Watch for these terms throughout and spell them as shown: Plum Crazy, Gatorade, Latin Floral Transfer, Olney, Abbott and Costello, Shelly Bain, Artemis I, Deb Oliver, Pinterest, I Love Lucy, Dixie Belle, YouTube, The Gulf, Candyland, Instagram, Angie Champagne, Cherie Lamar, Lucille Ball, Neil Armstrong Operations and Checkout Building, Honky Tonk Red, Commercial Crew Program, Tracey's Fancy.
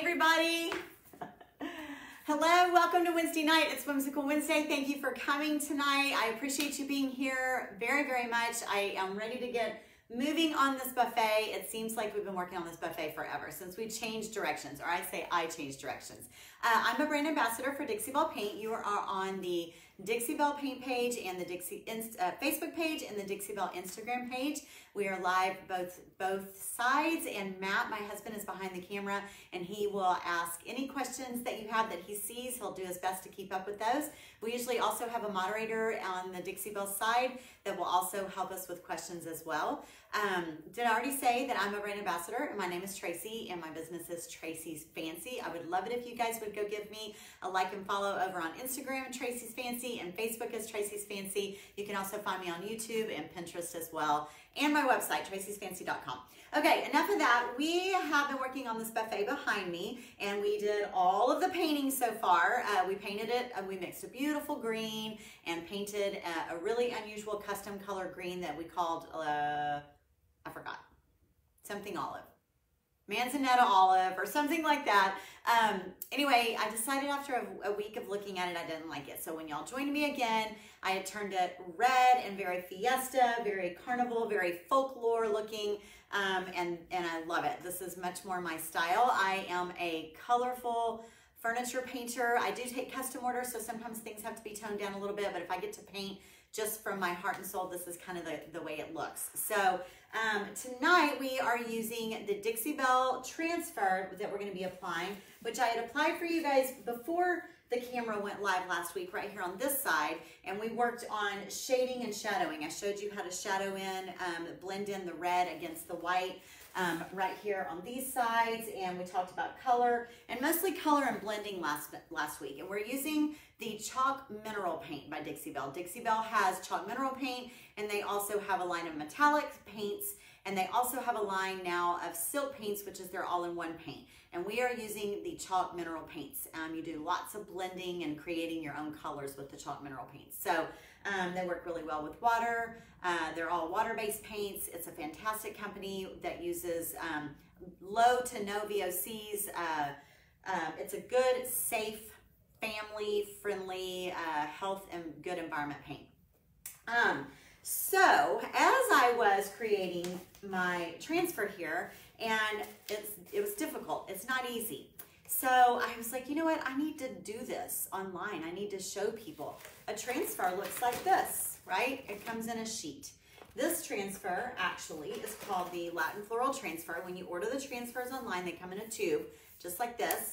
everybody. Hello, welcome to Wednesday night. It's Whimsical Wednesday. Thank you for coming tonight. I appreciate you being here very, very much. I am ready to get moving on this buffet. It seems like we've been working on this buffet forever since we changed directions, or I say I changed directions. I'm a brand ambassador for Dixie Belle Paint. You are on the Dixie Belle Paint page and the Dixie Facebook page and the Dixie Belle Instagram page. We are live both sides, and Matt, my husband, is behind the camera, and he will ask any questions that you have that he sees. He'll do his best to keep up with those. We usually also have a moderator on the Dixie Belle side that will also help us with questions as well. Did I already say that I'm a brand ambassador, and my name is Tracey, and my business is Tracey's Fancy. I would love it if you guys would go give me a like and follow over on Instagram, Tracey's Fancy, and Facebook is Tracey's Fancy. You can also find me on YouTube and Pinterest as well, and my website, traceysfancy.com. Okay, enough of that. We have been working on this buffet behind me, and we did all of the painting so far. We painted it, we mixed a beautiful green and painted a really unusual custom color green that we called, I forgot, something olive. Manzanetta olive or something like that. Anyway, I decided after a week of looking at it, I didn't like it. So when y'all joined me again, I had turned it red and very fiesta, very carnival, very folklore looking, and I love it. This is much more my style. I am a colorful furniture painter. I do take custom orders, so sometimes things have to be toned down a little bit, but if I get to paint just from my heart and soul, this is kind of the way it looks. So tonight we are using the Dixie Belle transfer that we're going to be applying, which I had applied for you guys before the camera went live last week right here on this side, and we worked on shading and shadowing. I showed you how to shadow in, blend in the red against the white right here on these sides, and we talked about color, and mostly color and blending last week. And we're using the chalk mineral paint by Dixie Belle. Dixie Belle has chalk mineral paint, and they also have a line of metallic paints, and they also have a line now of silk paints, which is their all-in-one paint. And we are using the chalk mineral paints. You do lots of blending and creating your own colors with the chalk mineral paints. So they work really well with water. They're all water-based paints. It's a fantastic company that uses low to no VOCs. It's a good, safe, family-friendly, health and good environment paint. So as I was creating my transfer here, and it was difficult, it's not easy. So I was like, you know what? I need to do this online. I need to show people. A transfer looks like this, right? It comes in a sheet. This transfer actually is called the Latin Floral Transfer. When you order the transfers online, they come in a tube, just like this.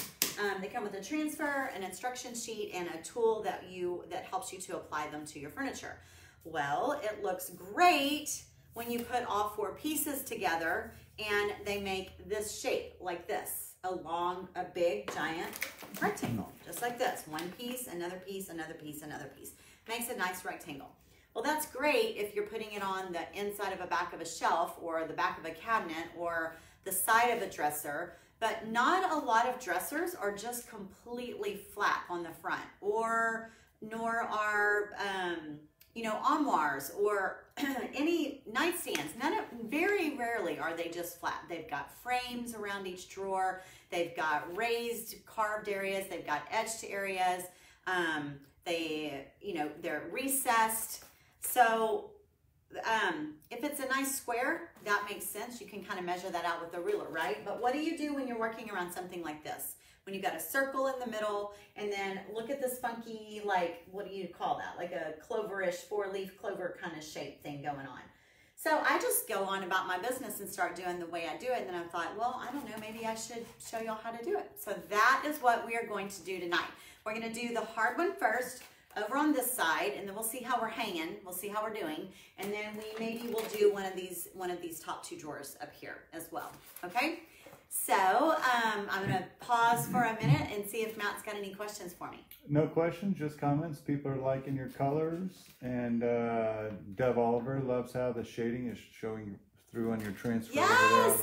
They come with a transfer, an instruction sheet, and a tool that helps you to apply them to your furniture. Well, it looks great when you put all four pieces together and they make this shape like this, a big, giant rectangle, just like this. One piece, another piece, another piece, another piece. Makes a nice rectangle. Well, that's great if you're putting it on the inside of a back of a shelf or the back of a cabinet or the side of a dresser, but not a lot of dressers are just completely flat on the front, or nor are, you know, armoires or any nightstands. Very rarely are they just flat. They've got frames around each drawer. They've got raised carved areas. They've got etched areas. They're recessed. So if it's a nice square, that makes sense. You can kind of measure that out with a ruler, right? But what do you do when you're working around something like this? When you've got a circle in the middle, and then look at this funky, like, what do you call that? Like a cloverish, four-leaf clover kind of shape thing going on. So I just go on about my business and start doing the way I do it, and then I thought, well, I don't know, maybe I should show y'all how to do it. So that is what we are going to do tonight. We're going to do the hard one first over on this side, and then we'll see how we're hanging, we'll see how we're doing, and then we maybe will do one of these top two drawers up here as well, okay? So I'm going to pause for a minute and see if Matt's got any questions for me. No questions, just comments. People are liking your colors, and Deb Oliver loves how the shading is showing through on your transfer. Yes,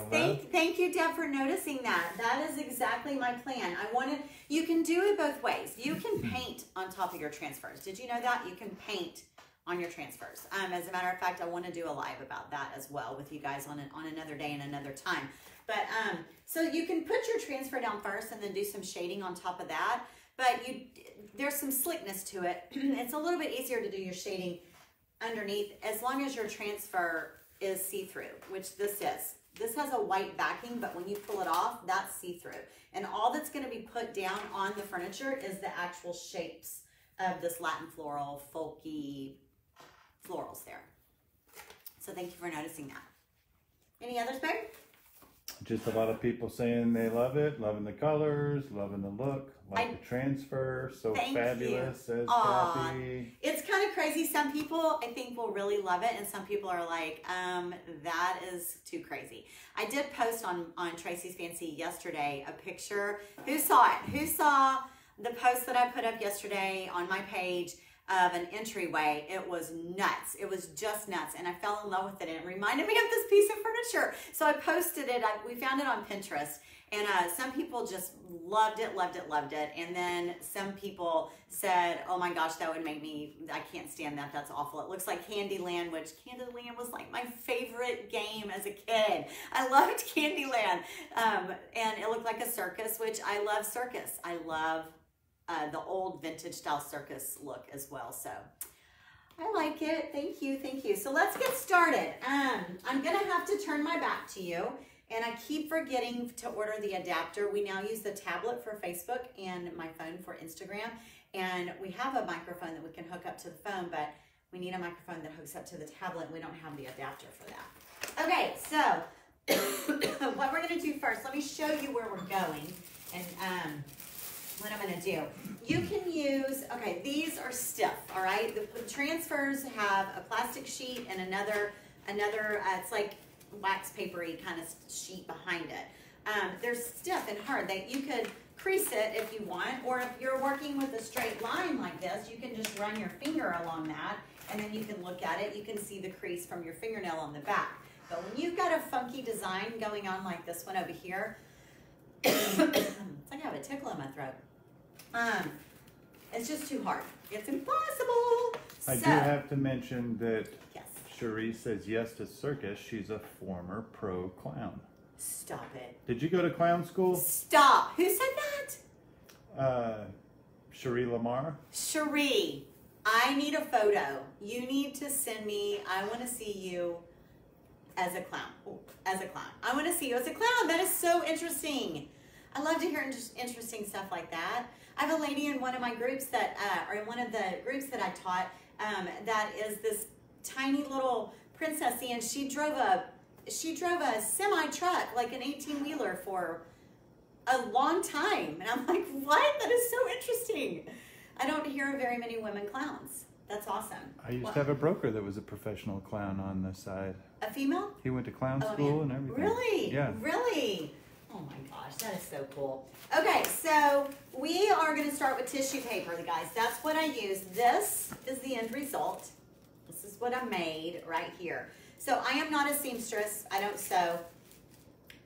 thank you, Deb, for noticing that. That is exactly my plan. You can do it both ways. You can paint on top of your transfers. Did you know that? You can paint on your transfers. As a matter of fact, I want to do a live about that as well with you guys on another day and another time. But so you can put your transfer down first and then do some shading on top of that. But there's some slickness to it. It's a little bit easier to do your shading underneath as long as your transfer is see-through, which this is. This has a white backing, but when you pull it off, that's see-through. And all that's going to be put down on the furniture is the actual shapes of this Latin floral, folky florals there. So thank you for noticing that. Any others, babe? Just a lot of people saying they love it, loving the colors, loving the look, like the transfer, so fabulous, says Kathy. It's kind of crazy. Some people, I think, will really love it, and some people are like, that is too crazy. I did post on Tracey's Fancy yesterday a picture. Who saw it? Who saw the post that I put up yesterday on my page of an entryway? It was nuts. It was just nuts, and I fell in love with it, and it reminded me of this piece of furniture. So I posted it. We found it on Pinterest, and some people just loved it, loved it, loved it, and then some people said, oh my gosh, that would make me, I can't stand that. That's awful. It looks like Candyland, which Candyland was like my favorite game as a kid. I loved Candyland, and it looked like a circus, which I love circus. I love the old vintage style circus look as well. So I like it. Thank you. Thank you. So let's get started. I'm going to have to turn my back to you, and I keep forgetting to order the adapter. We now use the tablet for Facebook and my phone for Instagram. And we have a microphone that we can hook up to the phone, but we need a microphone that hooks up to the tablet. We don't have the adapter for that. Okay. So what we're going to do first, let me show you where we're going. And, what I'm going to do, you can use, okay, these are stiff, all right? The transfers have a plastic sheet and another it's like wax papery kind of sheet behind it. They're stiff and hard. That you could crease it if you want, or if you're working with a straight line like this, you can just run your finger along that, and then you can look at it. You can see the crease from your fingernail on the back. But when you've got a funky design going on like this one over here, it's like I have a tickle in my throat. It's just too hard. It's impossible. I do have to mention that Cherie says yes to circus. She's a former pro clown. Stop it. Did you go to clown school? Stop. Who said that? Cherie Lamar. Cherie, I need a photo. You need to send me. I want to see you as a clown. I want to see you as a clown. That is so interesting. I love to hear interesting stuff like that. I have a lady in one of my groups that, or in one of the groups that I taught, that is this tiny little princessy, and she drove a semi truck, like an 18-wheeler, for a long time. And I'm like, what? That is so interesting. I don't hear very many women clowns. That's awesome. I used to have a broker that was a professional clown on the side. A female? He went to clown school and everything. Really? Yeah. Really? Oh my gosh, that is so cool. Okay, so we are going to start with tissue paper, guys. That's what I use. This is the end result. This is what I made right here. So I am not a seamstress. I don't sew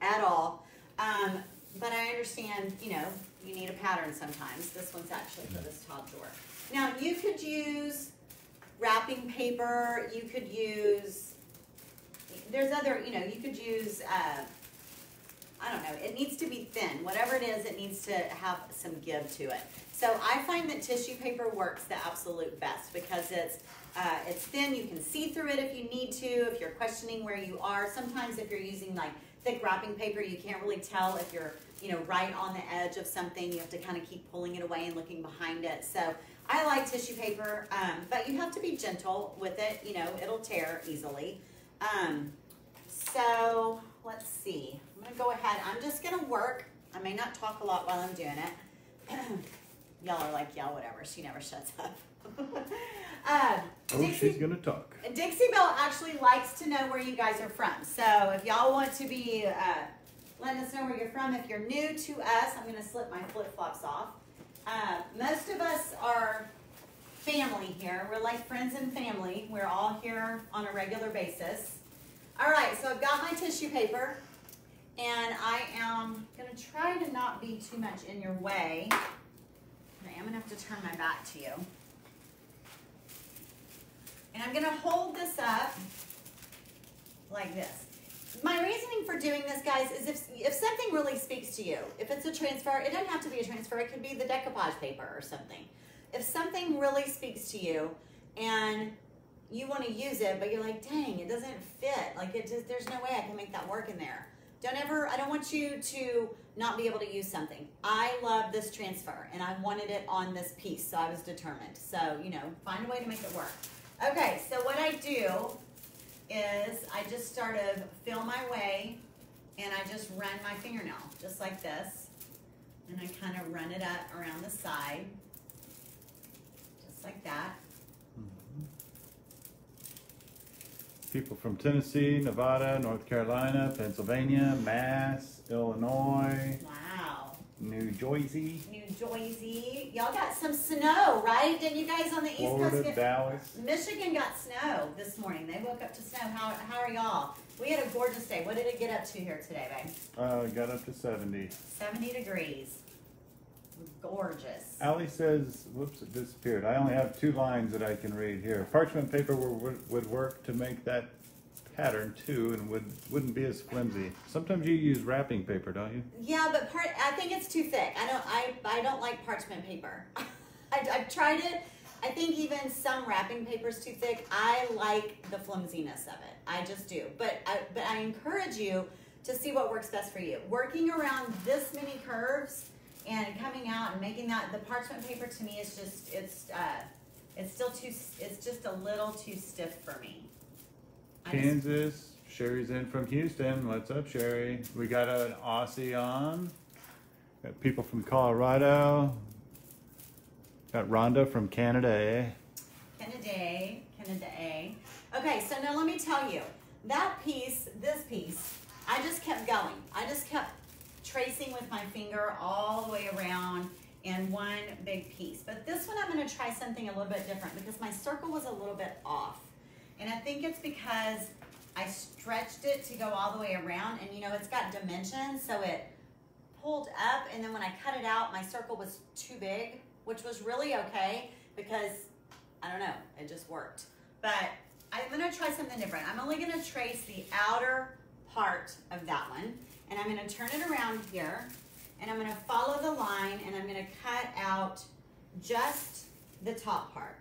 at all. But I understand, you know, you need a pattern sometimes. This one's actually for this top drawer. Now, you could use wrapping paper. You could use, there's other, you know, you could use... I don't know, it needs to be thin. Whatever it is, it needs to have some give to it. So I find that tissue paper works the absolute best because it's thin. You can see through it if you need to, if you're questioning where you are. Sometimes if you're using like thick wrapping paper, you can't really tell if you're, you know, right on the edge of something. You have to kind of keep pulling it away and looking behind it. So I like tissue paper, but you have to be gentle with it. You know, it'll tear easily. So let's see. I'm going to go ahead. I'm just going to work. I may not talk a lot while I'm doing it. Y'all are like, yeah, whatever. She never shuts up. Dixie, she's going to talk. Dixie Belle actually likes to know where you guys are from. So if y'all want to be letting us know where you're from, if you're new to us, I'm going to slip my flip-flops off. Most of us are family here. We're like friends and family. We're all here on a regular basis. All right, so I've got my tissue paper, and I am going to try to not be too much in your way. I am going to have to turn my back to you. And I'm going to hold this up like this. My reasoning for doing this, guys, is if something really speaks to you, if it's a transfer, it doesn't have to be a transfer, it could be the decoupage paper or something. If something really speaks to you and you want to use it, but you're like, dang, it doesn't fit, like it just, there's no way I can make that work in there. I don't want you to not be able to use something. I love this transfer and I wanted it on this piece, so I was determined. So, you know, find a way to make it work. Okay, so what I do is I just sort of feel my way and I just run my fingernail, just like this. And I kind of run it up around the side, just like that. People from Tennessee, Nevada, North Carolina, Pennsylvania, Mass, Illinois. Wow. New Jersey. New Jersey. Y'all got some snow, right? Didn't you guys on the Florida, East Coast? Dallas. Michigan got snow this morning. They woke up to snow. How are y'all? We had a gorgeous day. What did it get up to here today, babe? Got up to 70. 70 degrees. Gorgeous. Allie says, whoops, it disappeared. I only have two lines that I can read here. Parchment paper would work to make that pattern too, and wouldn't be as flimsy. Sometimes you use wrapping paper, don't you? Yeah, but I think it's too thick. I don't like parchment paper. I've tried it. I think even some wrapping paper is too thick. I like the flimsiness of it. I just do. But I encourage you to see what works best for you. Working around this many curves and coming out and making that, the parchment paper to me is just, it's still too, it's just a little too stiff for me. Kansas, Sherry's in from Houston. What's up, Sherry? We got an Aussie on. Got people from Colorado. Got Rhonda from Canada. Canada. Okay, so now let me tell you, this piece, I just kept going. I just kept tracing with my finger all the way around in one big piece. But this one I'm going to try something a little bit different because my circle was a little bit off. And I think it's because I stretched it to go all the way around, and you know, it's got dimensions, so it pulled up, and then when I cut it out, my circle was too big, which was really okay because, I don't know, it just worked. But I'm going to try something different. I'm only going to trace the outer part of that one. And I'm going to turn it around here, and I'm going to follow the line, and I'm going to cut out just the top part.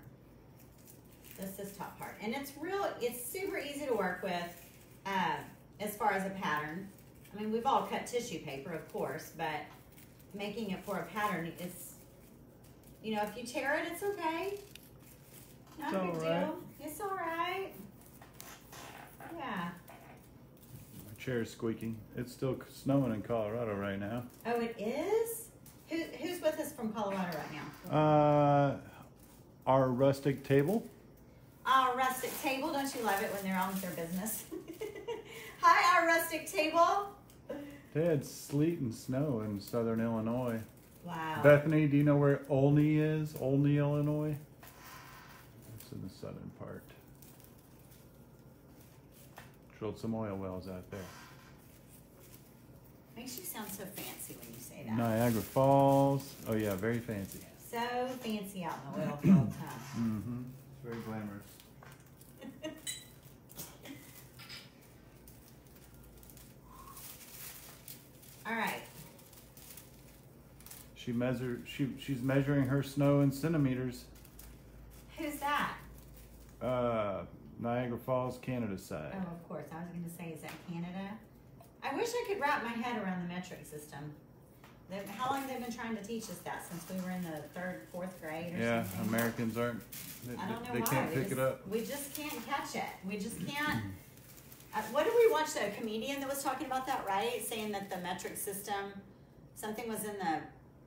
This top part. And it's real, it's super easy to work with as far as a pattern. I mean, we've all cut tissue paper, of course, but making it for a pattern is, you know, if you tear it, it's okay. Not a big deal. It's all right. Yeah. Chair's squeaking. It's still snowing in Colorado right now. Oh, it is? Who's with us from Colorado right now? Our rustic table. Our rustic table. Don't you love it when they're on with their business? Hi, our rustic table. They had sleet and snow in southern Illinois. Wow. Bethany, do you know where Olney is? Olney, Illinois? It's in the southern part. Drilled some oil wells out there. Makes you sound so fancy when you say that. Niagara Falls. Oh yeah, very fancy. So fancy out in the oil fields, huh? Mm-hmm. It's very glamorous. All right. She's measuring her snow in centimeters. Who's that? Niagara Falls, Canada side. Oh, of course. I was going to say, is that Canada? I wish I could wrap my head around the metric system. How long have they been trying to teach us that? Since we were in the third, fourth grade or something? Yeah, Americans aren't. I don't know why. They can't pick it up. We just can't catch it. We just can't. What did we watch? A comedian that was talking about that, right? Saying that the metric system, something was in the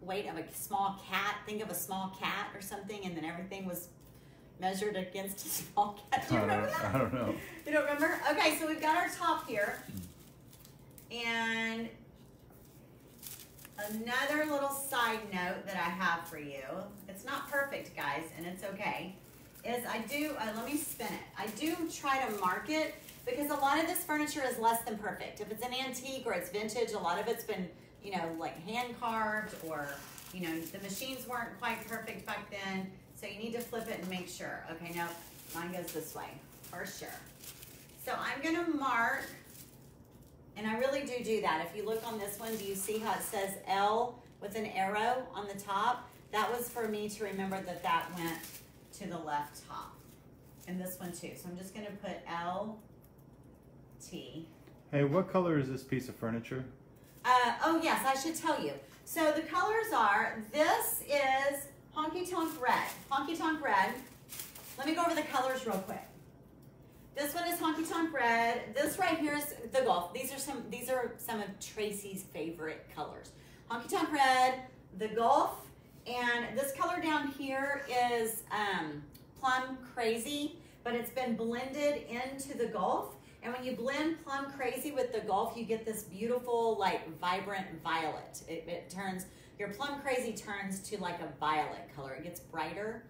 weight of a small cat. Think of a small cat or something, and then everything was measured against a small cat. Do you remember that? I don't know. You don't remember? Okay, so we've got our top here. And another little side note that I have for you, it's not perfect, guys, and it's okay, is I do, let me spin it. I do try to mark it because a lot of this furniture is less than perfect. If it's an antique or it's vintage, a lot of it's been, you know, like hand carved, or, you know, the machines weren't quite perfect back then. So you need to flip it and make sure. Okay, no, mine goes this way, for sure. So I'm gonna mark And I really do that. If you look on this one, do you see how it says L with an arrow on the top? That was for me to remember that that went to the left top. And this one too. So I'm just going to put L, T. Hey, what color is this piece of furniture? Oh yes, I should tell you. So the colors are, this is Honky Tonk Red. Honky Tonk Red. Let me go over the colors real quick. This one is Honky Tonk Red. This right here is the Gulf. These are some of Tracey's favorite colors. Honky Tonk Red, the Gulf, and this color down here is Plum Crazy, but it's been blended into the Gulf. And when you blend Plum Crazy with the Gulf, you get this beautiful, like, vibrant violet. It turns, your Plum Crazy turns to like a violet color. It gets brighter,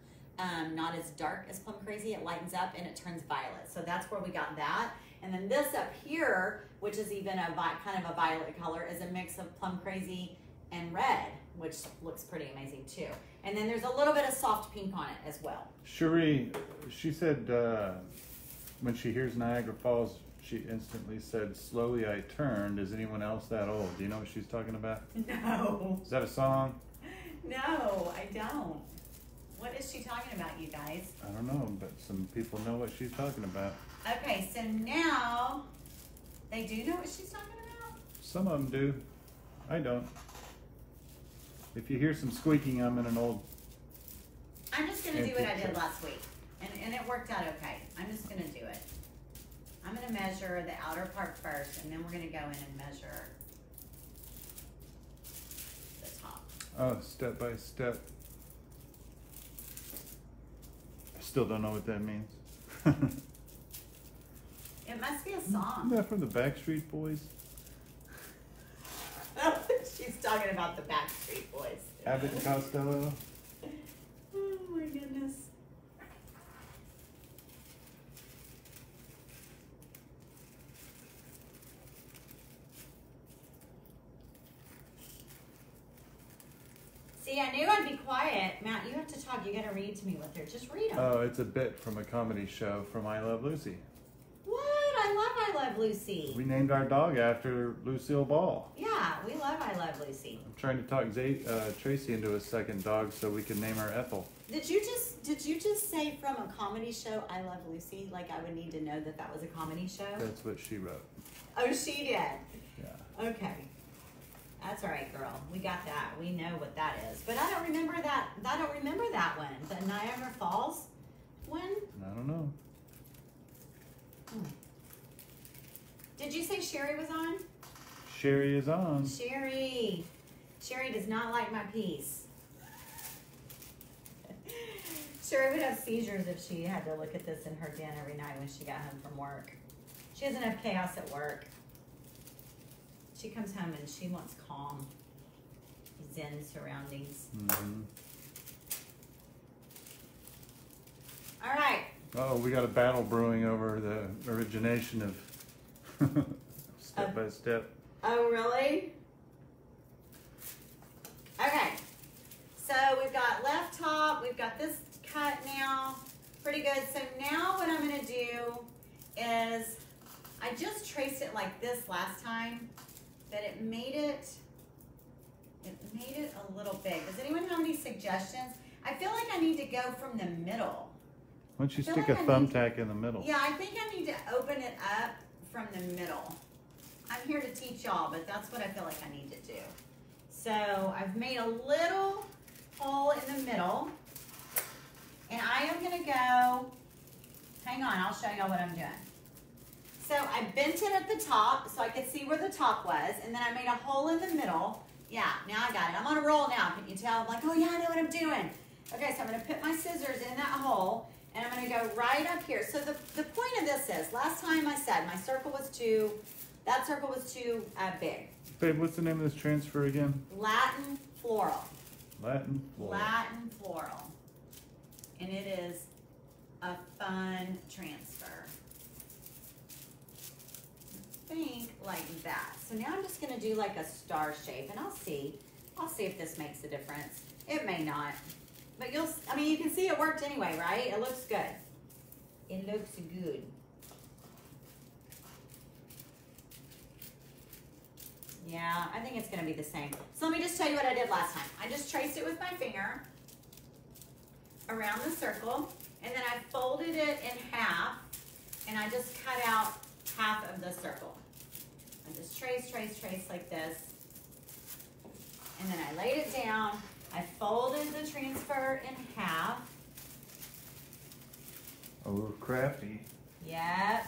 not as dark as Plum Crazy. It lightens up and it turns violet. So that's where we got that. And then this up here, which is even a kind of a violet color, is a mix of Plum Crazy and red, which looks pretty amazing too. And then there's a little bit of soft pink on it as well. Cherie, she said, when she hears Niagara Falls, she instantly said, "Slowly I turned." Is anyone else that old? Do you know what she's talking about? No. Is that a song? No, I don't. What is she talking about, you guys? I don't know, but some people know what she's talking about. Okay, so now they do know what she's talking about? Some of them do. I don't. If you hear some squeaking, I'm in an old... I'm just going to do what I did last week. And it worked out okay. I'm just going to do it. I'm going to measure the outer part first, and then we're going to go in and measure the top. Oh, step by step. I still don't know what that means. It must be a song. Isn't that from the Backstreet Boys? She's talking about the Backstreet Boys. Abbott and Costello. Oh, my goodness. See, I knew I'd be quiet. Matt, you have to talk. You got to read to me what they're... Just read them. Oh, it's a bit from a comedy show from I Love Lucy. What? I Love Lucy. We named our dog after Lucille Ball. Yeah, we love I Love Lucy. I'm trying to talk Tracy into a second dog so we can name her Ethel. Did you just say from a comedy show I Love Lucy? Like I would need to know that that was a comedy show? That's what she wrote. Oh, she did? Yeah. Okay. That's all right, girl. We got that. We know what that is. But I don't remember that. I don't remember that one. The Niagara Falls one? I don't know. Hmm. Did you say Sherry was on? Sherry is on. Sherry. Sherry does not like my piece. Sherry would have seizures if she had to look at this in her den every night when she got home from work. She doesn't have chaos at work. She comes home and she wants calm, zen surroundings. Mm-hmm. All right. Oh, we got a battle brewing over the origination of step by step. Oh, really? Okay. So we've got left top. We've got this cut now. Pretty good. So now what I'm going to do is I just traced it like this last time, but it made it a little big. Does anyone have any suggestions? I feel like I need to go from the middle. Why don't you stick a thumbtack in the middle? Yeah, I think I need to open it up from the middle. I'm here to teach y'all, but that's what I feel like I need to do. So I've made a little hole in the middle, and I am gonna go, hang on, I'll show y'all what I'm doing. So I bent it at the top so I could see where the top was, and then I made a hole in the middle. Yeah, now I got it. I'm on a roll now. Can you tell? I'm like, oh yeah, I know what I'm doing. Okay, so I'm going to put my scissors in that hole, and I'm going to go right up here. So the point of this is, last time I said my circle was too, that circle was too big. Babe, what's the name of this transfer again? Latin Floral. Latin Floral. Latin Floral. And it is a fun transfer. Think like that. So now I'm just going to do like a star shape, and I'll see if this makes a difference. It may not, but you'll, I mean, you can see it worked anyway, right? It looks good. It looks good. Yeah, I think it's going to be the same. So let me just tell you what I did last time. I just traced it with my finger around the circle, and then I folded it in half, and I just cut out half of the circle. I just trace like this, and then I laid it down. I folded the transfer in half. A little crafty. Yep.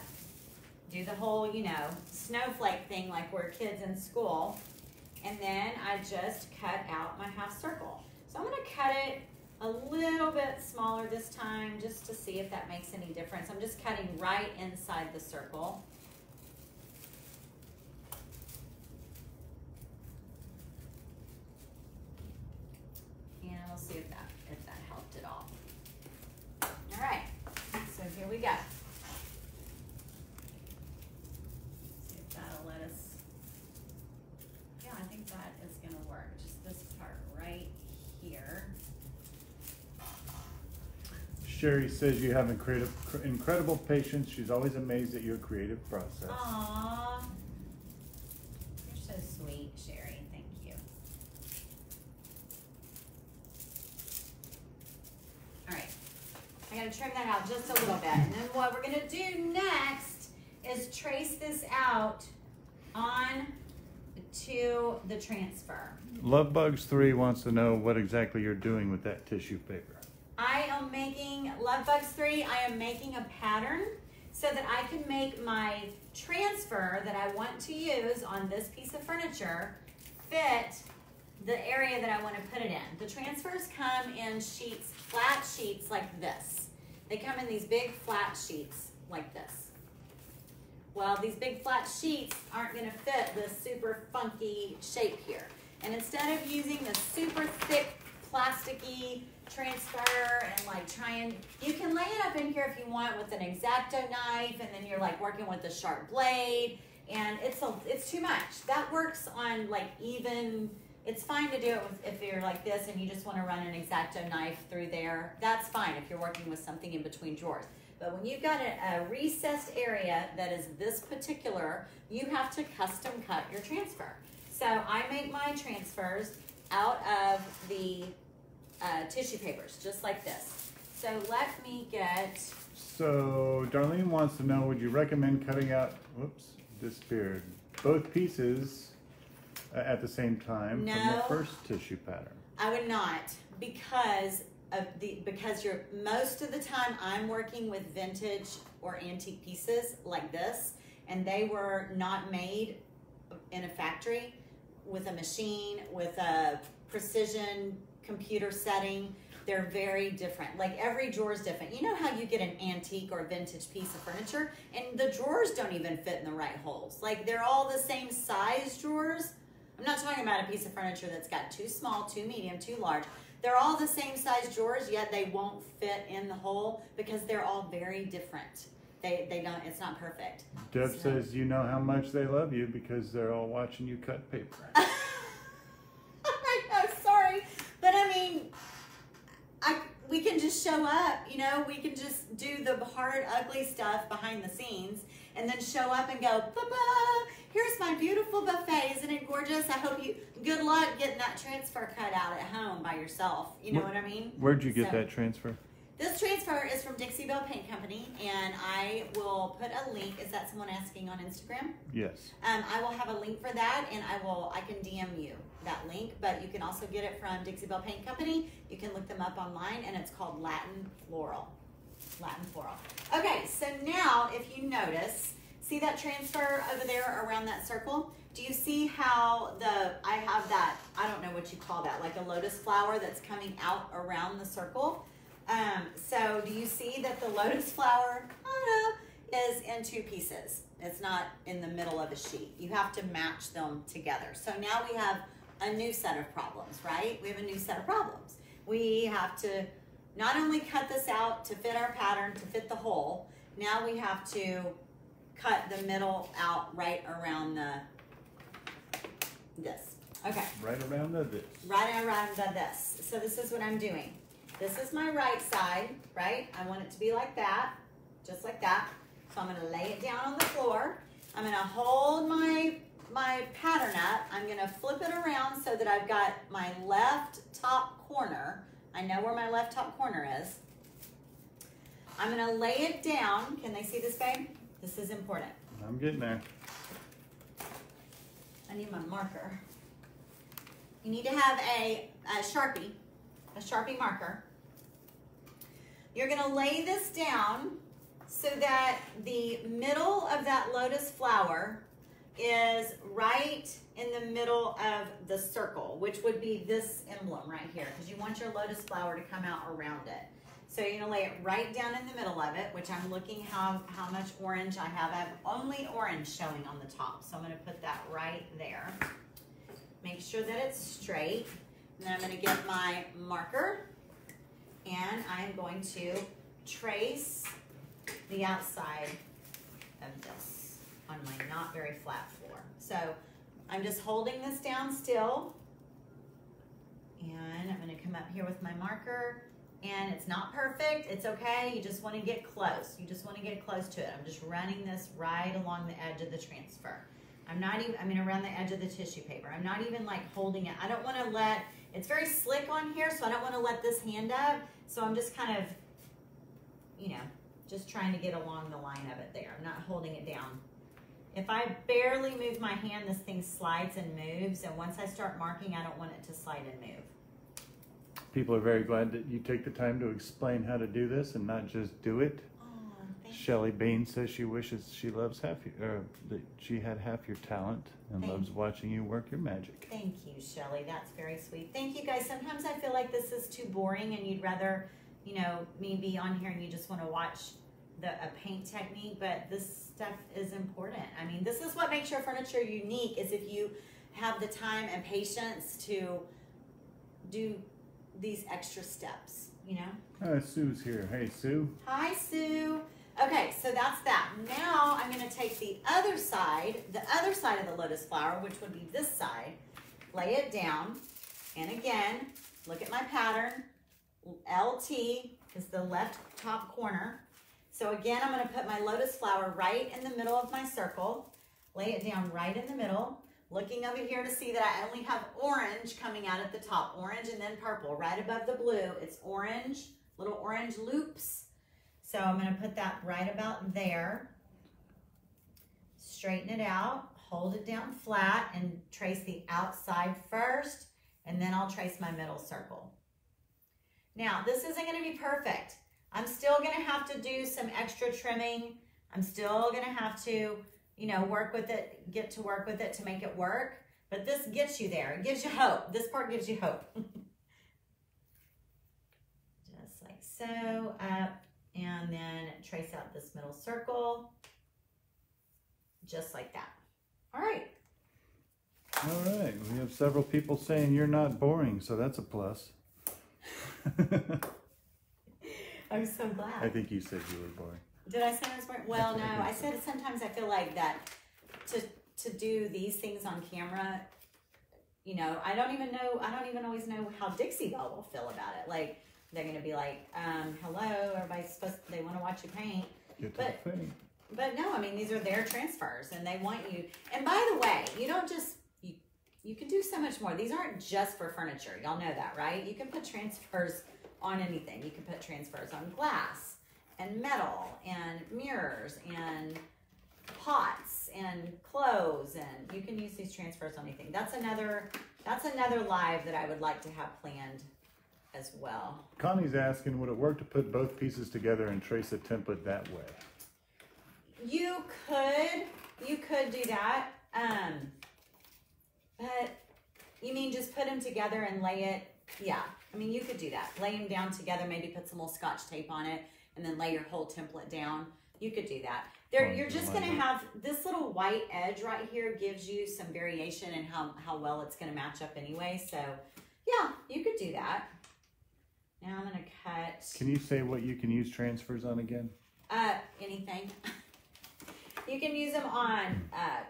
Do the whole, you know, snowflake thing like we're kids in school. And then I just cut out my half circle. So I'm going to cut it a little bit smaller this time just to see if that makes any difference. I'm just cutting right inside the circle. And we'll see if that helped at all. All right, so here we go. See if that'll let us, yeah, I think that is gonna work. Just this part right here. Sherry says you have incredible patience. She's always amazed at your creative process. Aww. You're so sweet, Sherry. Thank you. All right. I got to trim that out just a little bit. And then what we're going to do next is trace this out on to the transfer. Lovebugs3 wants to know what exactly you're doing with that tissue paper. I am making, Lovebugs3, I am making a pattern so that I can make my transfer that I want to use on this piece of furniture fit the area that I want to put it in. The transfers come in sheets, flat sheets like this. They come in these big flat sheets like this. Well, these big flat sheets aren't going to fit this super funky shape here. And instead of using the super thick plasticky transfer and like trying, you can lay it up in here if you want with an X-Acto knife, and then you're like working with a sharp blade, and it's too much. That works on like even, it's fine to do it with, if you're like this and you just want to run an X-Acto knife through there, that's fine if you're working with something in between drawers. But when you've got a recessed area that is this particular, you have to custom cut your transfer. So I make my transfers out of the tissue papers, just like this. So let me get... So Darlene wants to know, would you recommend cutting out, whoops, disappeared, both pieces at the same time? No, from the first tissue pattern? I would not, because you're, most of the time I'm working with vintage or antique pieces like this, and they were not made in a factory with a machine, with a precision computer setting. They're very different. Like every drawer is different. You know how you get an antique or vintage piece of furniture and the drawers don't even fit in the right holes. Like they're all the same size drawers. I'm not talking about a piece of furniture that's got too small, too medium, too large. They're all the same size drawers, yet they won't fit in the hole because they're all very different. They don't, it's not perfect. Deb says you know how much they love you because they're all watching you cut paper. We can just show up, you know, we can just do the hard, ugly stuff behind the scenes and then show up and go, ba-ba, here's my beautiful buffet. Isn't it gorgeous? I hope you, good luck getting that transfer cut out at home by yourself. You know what I mean? Where'd you get that transfer? This transfer is from Dixie Belle Paint Company, and I will put a link. Is that someone asking on Instagram? Yes. I will have a link for that, and I can DM you that link, but you can also get it from Dixie Belle Paint Company. You can look them up online, and it's called Latin Floral. Latin Floral. Okay, so now if you notice, see that transfer over there around that circle? Do you see how I have that, I don't know what you call that, like a lotus flower that's coming out around the circle? So do you see that the lotus flower is in two pieces? It's not in the middle of a sheet. You have to match them together. So now we have a new set of problems, right? We have a new set of problems. We have to not only cut this out to fit our pattern, to fit the hole, now we have to cut the middle out right around this. Okay. Right around the this. Right around the this. So this is what I'm doing. This is my right side, right? I want it to be like that, just like that. So I'm going to lay it down on the floor. I'm going to hold my my pattern up, I'm gonna flip it around so that I've got my left top corner. I know where my left top corner is. I'm gonna lay it down. Can they see this, babe? This is important. I'm getting there. I need my marker. You need to have a Sharpie marker. You're gonna lay this down so that the middle of that lotus flower is right in the middle of the circle, which would be this emblem right here, because you want your lotus flower to come out around it. So you're gonna lay it right down in the middle of it, which I'm looking how much orange I have. I have only orange showing on the top, so I'm gonna put that right there. Make sure that it's straight, and then I'm gonna get my marker, and I'm going to trace the outside of this on my not very flat floor. So I'm just holding this down still, and I'm gonna come up here with my marker, and it's not perfect, it's okay, you just wanna get close. You just wanna get close to it. I'm just running this right along the edge of the transfer. I'm not even, I mean around the edge of the tissue paper. I'm not even like holding it. I don't wanna let, it's very slick on here, so I don't wanna let this hand up. So I'm just kind of, you know, just trying to get along the line of it there. I'm not holding it down. If I barely move my hand, this thing slides and moves, and once I start marking, I don't want it to slide and move. People are very glad that you take the time to explain how to do this and not just do it. Oh, Shelly Bain says she wishes she loves half your, that she had half your talent and loves watching you work your magic. Thank you, Shelly. That's very sweet. Thank you, guys. Sometimes I feel like this is too boring and you'd rather, you know, me be on here and you just want to watch a paint technique, but this stuff is important. I mean, this is what makes your furniture unique, is if you have the time and patience to do these extra steps, you know? Sue's here. Hey, Sue. Hi, Sue. Okay, so that's that. Now I'm going to take the other side of the lotus flower, which would be this side, lay it down, and again, look at my pattern. LT is the left top corner. So again, I'm going to put my lotus flower right in the middle of my circle, lay it down right in the middle, looking over here to see that I only have orange coming out at the top, orange and then purple, right above the blue. It's orange, little orange loops. So I'm going to put that right about there, straighten it out, hold it down flat, and trace the outside first, and then I'll trace my middle circle. Now, this isn't going to be perfect. I'm still going to have to do some extra trimming. I'm still going to have to, you know, work with it, get to work with it to make it work. But this gets you there. It gives you hope. This part gives you hope. Just like so, up, and then trace out this middle circle. Just like that. All right. All right. We have several people saying you're not boring, so that's a plus. I'm so glad. I think you said you were boring. Did I say I was boring? Well, no. I said sometimes I feel like that to do these things on camera, you know, I don't even always know how Dixie Belle will feel about it. Like, they're going to be like, hello, everybody's supposed to, they want to watch you paint. But no, I mean, these are their transfers, and they want you. And by the way, you don't just, you can do so much more. These aren't just for furniture. Y'all know that, right? You can put transfers on anything. You can put transfers on glass and metal and mirrors and pots and clothes, and you can use these transfers on anything. That's another live that I would like to have planned as well. Connie's asking, would it work to put both pieces together and trace a template that way? You could do that. But you mean just put them together and lay it? Yeah, I mean, you could do that. Lay them down together, maybe put some little scotch tape on it, and then lay your whole template down. You could do that. There, you're just going to have this little white edge right here gives you some variation in how well it's going to match up anyway. So, yeah, you could do that. Now I'm going to cut. Can you say what you can use transfers on again? Anything. You can use them on...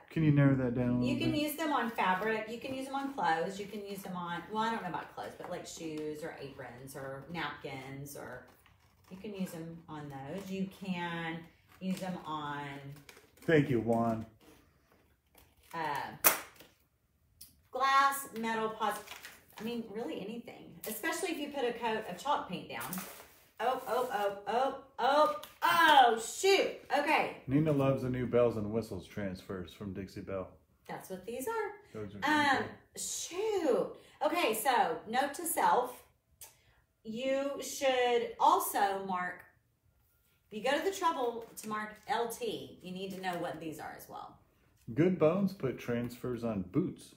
can you narrow that down a little bit? Use them on fabric. You can use them on clothes. You can use them on... Well, I don't know about clothes, but like shoes or aprons or napkins, or... You can use them on those. You can use them on... Thank you, Juan. glass, metal, pots, I mean, really anything, especially if you put a coat of chalk paint down. Oh, shoot. Okay. Nina loves the new bells and whistles transfers from Dixie Belle. That's what these are. Those are shoot. Okay, so note to self, you should also mark, if you go to the trouble to mark LT, you need to know what these are as well. Good Bones put transfers on boots.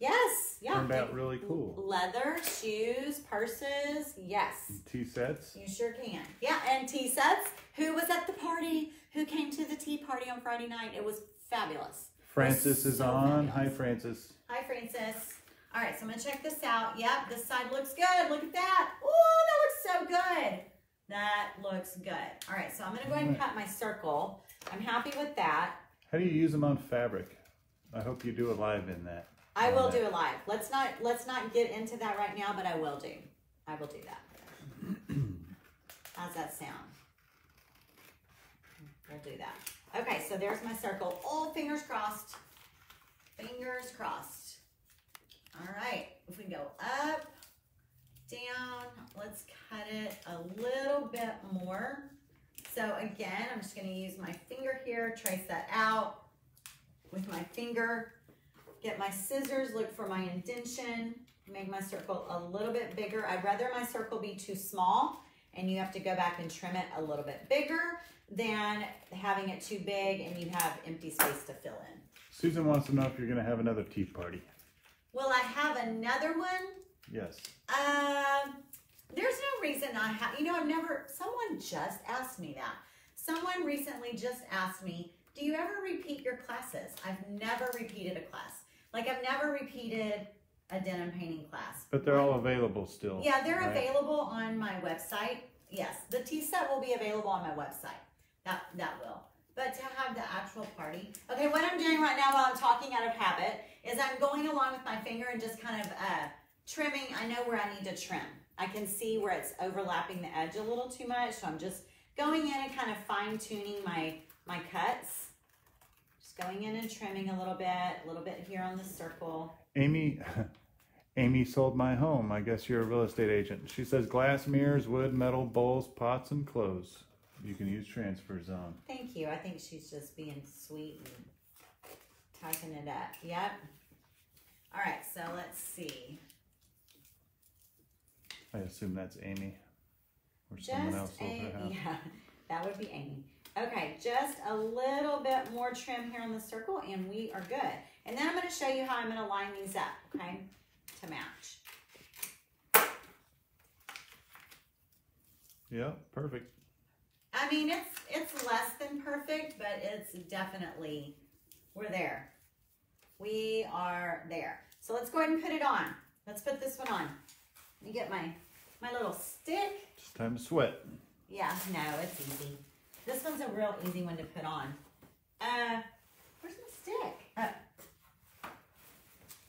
Yes. Yeah. Turned out really cool. Leather, shoes, purses. Yes. Tea sets. You sure can. Yeah. And tea sets. Who was at the party? Who came to the tea party on Friday night? It was fabulous. Francis is on. Hi, Francis. Hi, Francis. All right. So I'm going to check this out. Yep. This side looks good. Look at that. Oh, that looks so good. That looks good. All right. So I'm going to go ahead and cut my circle. I'm happy with that. How do you use them on fabric? I hope you do a live in that. I will do a live. Let's not get into that right now, but I will do. I will do that. How's that sound? We'll do that. Okay, so there's my circle. Oh, fingers crossed. Fingers crossed. All right. If we go up, down, let's cut it a little bit more. So again, I'm just going to use my finger here, trace that out with my finger. Get my scissors, look for my indention, make my circle a little bit bigger. I'd rather my circle be too small and you have to go back and trim it a little bit bigger than having it too big and you have empty space to fill in. Susan wants to know if you're going to have another tea party. Will I have another one? Yes. There's no reason I have, you know, I've never, someone just asked me that. Someone recently just asked me, do you ever repeat your classes? I've never repeated a class. Like, I've never repeated a denim painting class. But they're all available still. Yeah, they're available on my website. Yes, the tea set will be available on my website. That will. But to have the actual party. Okay, what I'm doing right now while I'm talking out of habit is I'm going along with my finger and just kind of trimming. I know where I need to trim. I can see where it's overlapping the edge a little too much. So I'm just going in and kind of fine-tuning my cuts. Just going in and trimming a little bit here on the circle. Amy sold my home. I guess you're a real estate agent. She says glass, mirrors, wood, metal, bowls, pots, and clothes. You can use transfers on. Thank you. I think she's just being sweet and typing it up. Yep. All right, so let's see. I assume that's Amy or just someone else over there. Yeah, that would be Amy. Okay, just a little bit more trim here on the circle, and we are good. And then I'm going to show you how I'm going to line these up, okay, to match. Yeah, perfect. I mean, it's less than perfect, but it's definitely, we're there. We are there. So let's go ahead and put it on. Let's put this one on. Let me get my little stick. It's time to sweat. Yeah, no, it's easy. This one's a real easy one to put on. Where's my stick? Oh.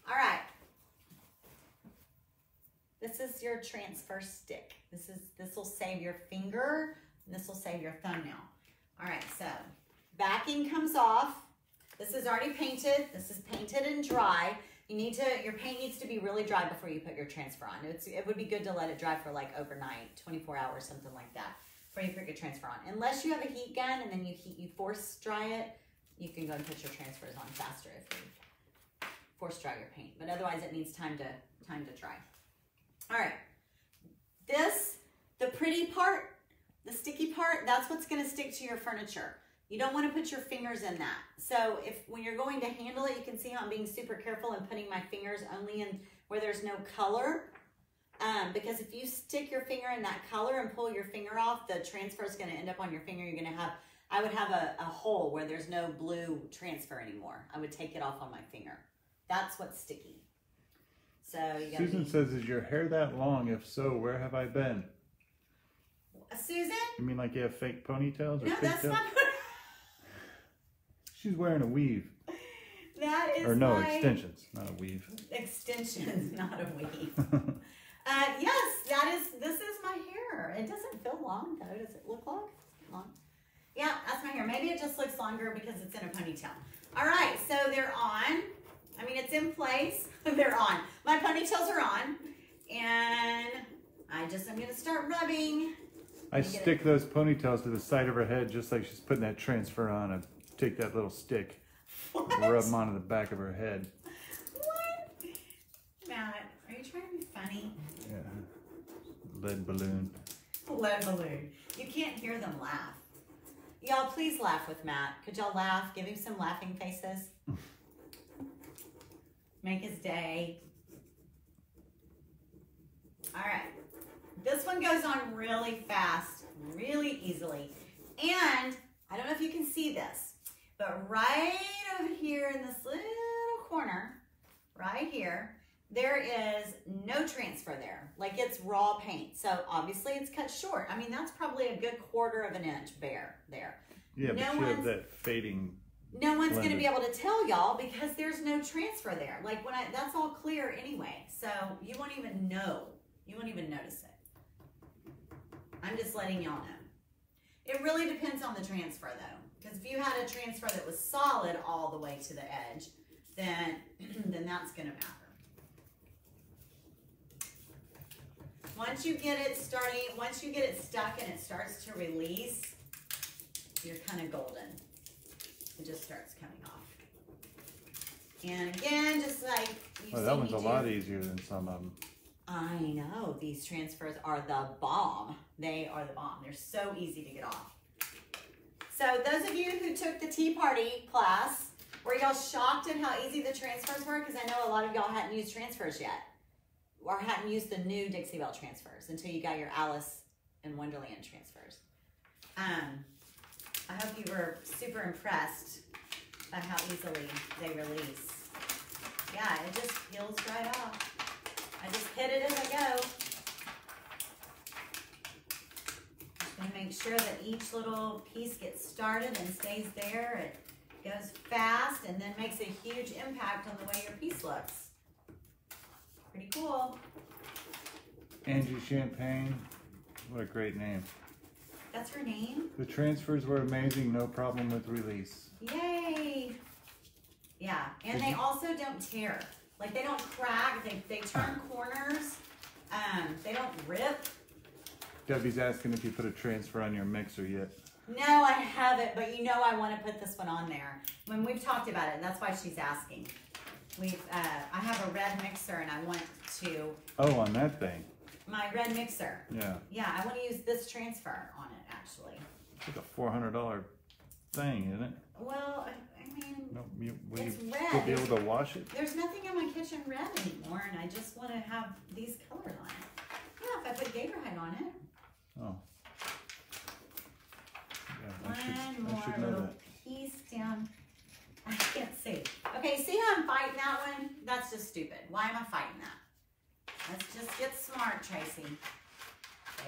All right. This is your transfer stick. This will save your finger, and this will save your thumbnail. All right, so backing comes off. This is already painted. This is painted and dry. You need to, your paint needs to be really dry before you put your transfer on. It would be good to let it dry for like overnight, 24 hours, something like that. You put your transfer on, unless you have a heat gun and then you force dry it. You can go and put your transfers on faster if you force dry your paint, but otherwise it needs time to dry. All right, the pretty part, the sticky part, that's what's going to stick to your furniture. You don't want to put your fingers in that. So when you're going to handle it, you can see how I'm being super careful and putting my fingers only in where there's no color. Because if you stick your finger in that color and pull your finger off, the transfer is going to end up on your finger. You're going to have, I would have a hole where there's no blue transfer anymore. I would take it off on my finger. That's what's sticky. So you gotta Susan says, is your hair that long? If so, where have I been? Susan? You mean like you have fake ponytails? Or no, that's not what she's wearing a weave. That is extensions, not a weave. Extensions, not a weave. Yes, this is my hair. It doesn't feel long though. Does it look long? Yeah, that's my hair. Maybe it just looks longer because it's in a ponytail. All right, so they're on. I mean, it's in place. They're on. My ponytails are on. And I'm going to start rubbing. I stick those ponytails to the side of her head just like she's putting that transfer on. I take that little stick and rub them onto the back of her head. What? Matt, are you trying to be funny? Yeah. Lead balloon. Lead balloon. You can't hear them laugh. Y'all, please laugh with Matt. Could y'all laugh? Give him some laughing faces. Make his day. All right. This one goes on really fast, really easily. And I don't know if you can see this, but right over here in this little corner, right here, there is no transfer there. Like, it's raw paint. So obviously it's cut short. I mean, that's probably a good 1/4 of an inch bare there. Yeah, but you have that fading. No one's going to be able to tell y'all because there's no transfer there. Like, when that's all clear anyway. So you won't even know. You won't even notice it. I'm just letting y'all know. It really depends on the transfer though, because if you had a transfer that was solid all the way to the edge, then that's gonna matter. Once you get it starting, once you get it stuck and it starts to release, you're kind of golden. It just starts coming off. And again, just like you see, that one's a lot easier than some of them. I know, these transfers are the bomb. They are the bomb. They're so easy to get off. So those of you who took the Tea Party class, were y'all shocked at how easy the transfers were? Because I know a lot of y'all hadn't used transfers yet, or hadn't used the new Dixie Belle transfers until you got your Alice in Wonderland transfers. I hope you were super impressed by how easily they release. Yeah, it just peels right off. I just hit it as I go. And make sure that each little piece gets started and stays there. It goes fast and then makes a huge impact on the way your piece looks. Pretty cool. Angie Champagne, what a great name. That's her name? The transfers were amazing, no problem with release. Yay! Yeah, and they also don't tear. Like, they don't crack, they turn corners, they don't rip. Debbie's asking if you put a transfer on your mixer yet. No, I haven't, but you know I want to put this one on there. When we've talked about it, and that's why she's asking. I have a red mixer and I want to... Oh, on that thing. My red mixer. Yeah. Yeah, I want to use this transfer on it, actually. It's like a $400 thing, isn't it? Well... I mean, no, will you be able to wash it? There's nothing in my kitchen red anymore, and I just want to have these colors on it. Yeah, if I put Gatorade on it. Oh. Yeah, I should know that. Piece down. I can't see. Okay, see how I'm fighting that one? That's just stupid. Why am I fighting that? Let's just get smart, Tracey.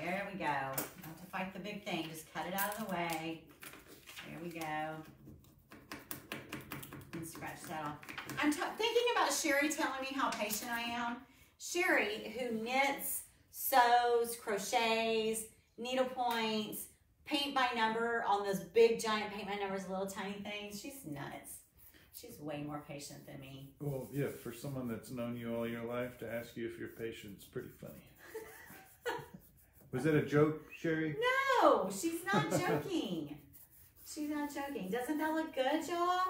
There we go. Not to fight the big thing. Just cut it out of the way. There we go. Scratch that off. I'm thinking about Sherry telling me how patient I am. Sherry, who knits, sews, crochets, needlepoints, paint by number on those big giant paint by numbers, little tiny things. She's nuts. She's way more patient than me. Well, yeah, for someone that's known you all your life to ask you if you're patient is pretty funny. Was that a joke, Sherry? No, she's not joking. She's not joking. Doesn't that look good, y'all?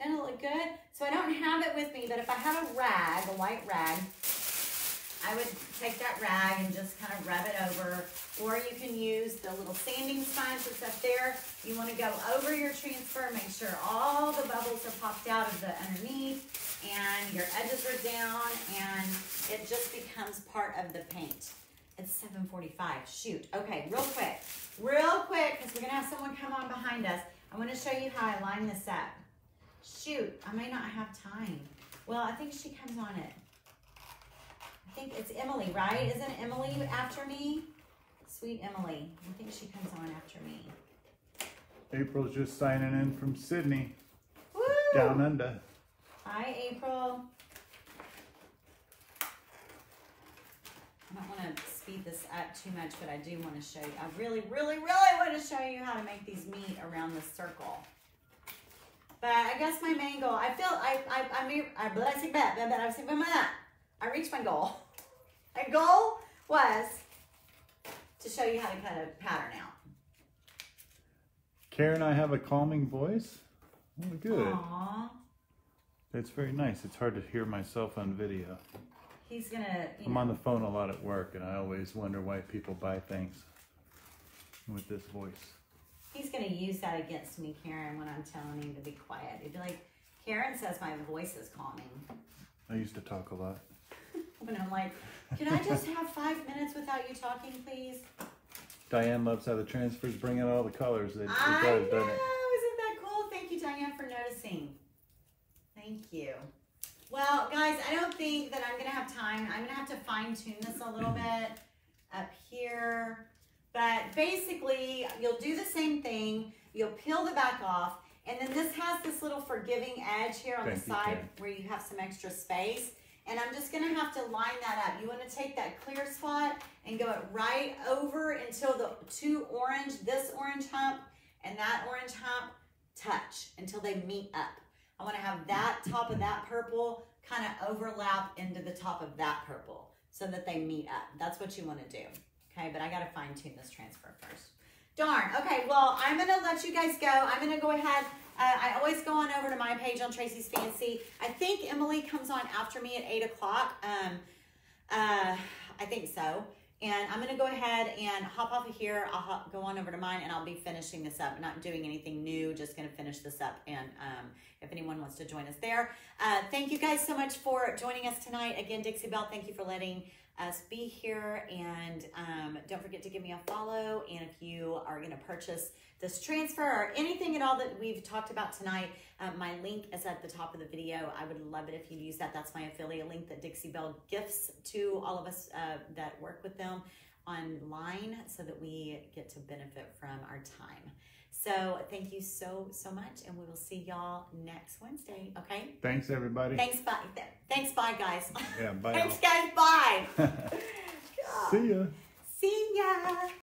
Doesn't it look good? So I don't have it with me, but if I had a rag, a white rag, I would take that rag and just kind of rub it over. Or you can use the little sanding sponge that's up there. You want to go over your transfer, make sure all the bubbles are popped out of the underneath and your edges are down, and it just becomes part of the paint. It's 7:45. Shoot. Okay, real quick, because we're going to have someone come on behind us. I want to show you how I line this up. Shoot, I may not have time. Well, I think she comes on it. I think it's Emily, right? Isn't Emily after me? Sweet Emily. I think she comes on after me. April's just signing in from Sydney. Woo! Down under. Hi, April. I don't want to speed this up too much, but I do want to show you. I really, really, really want to show you how to make these meet around the circle. But I guess my main goal, I feel I reached my goal. My goal was to show you how to cut a pattern out. Karen, I have a calming voice. Oh, good. Aww. That's very nice. It's hard to hear myself on video. He's gonna. I'm on the phone a lot at work, and I always wonder why people buy things with this voice. He's gonna use that against me, Karen, when I'm telling him to be quiet. He'd be like, "Karen says my voice is calming." I used to talk a lot. When I'm like, "Can I just have 5 minutes without you talking, please?" Diane loves how the transfers bring out all the colors. It does, doesn't it? For noticing. Thank you. Well, guys, I don't think that I'm going to have time. I'm going to have to fine tune this a little bit up here. But basically, you'll do the same thing. You'll peel the back off. And then this has this little forgiving edge here on the side where you have some extra space. And I'm just going to have to line that up. You want to take that clear spot and go it right over until the this orange hump and that orange hump touch until they meet up. I want to have that top of that purple kind of overlap into the top of that purple so that they meet up. That's what you want to do. Okay, but I got to fine tune this transfer first. Darn. Okay, well, I'm going to let you guys go. I'm going to go ahead. I always go on over to my page on Tracey's Fancy. I think Emily comes on after me at 8 o'clock. I think so. And I'm going to go ahead and hop off of here. I'll go on over to mine, and I'll be finishing this up. I'm not doing anything new, just going to finish this up. And if anyone wants to join us there. Thank you guys so much for joining us tonight. Again, Dixie Belle, thank you for letting us be here. And don't forget to give me a follow. And if you are going to purchase this transfer or anything at all that we've talked about tonight, my link is at the top of the video. I would love it if you use that. That's my affiliate link that Dixie Belle gifts to all of us that work with them online so that we get to benefit from our time. So thank you so much, and we will see y'all next Wednesday, okay? Thanks, everybody. Thanks, bye. Thanks, bye, guys. Yeah, bye. Thanks, guys, bye. See ya. See ya.